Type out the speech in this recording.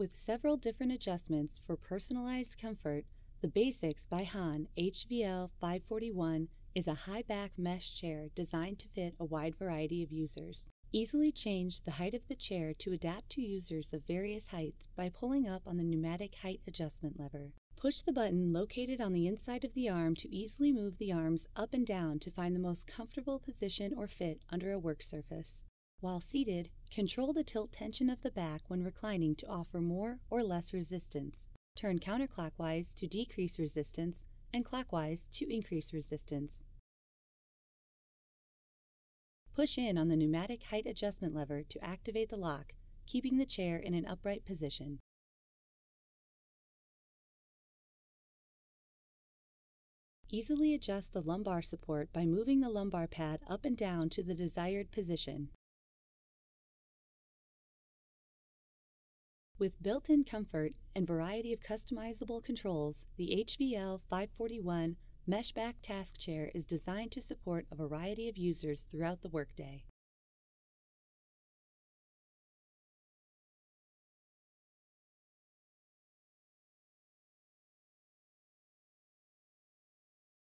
With several different adjustments for personalized comfort, the basyx by HON HVL541 is a high-back mesh chair designed to fit a wide variety of users. Easily change the height of the chair to adapt to users of various heights by pulling up on the pneumatic height adjustment lever. Push the button located on the inside of the arm to easily move the arms up and down to find the most comfortable position or fit under a work surface. While seated, control the tilt tension of the back when reclining to offer more or less resistance. Turn counterclockwise to decrease resistance and clockwise to increase resistance. Push in on the pneumatic height adjustment lever to activate the lock, keeping the chair in an upright position. Easily adjust the lumbar support by moving the lumbar pad up and down to the desired position. With built-in comfort and variety of customizable controls, the HVL541 Mesh Back Task Chair is designed to support a variety of users throughout the workday.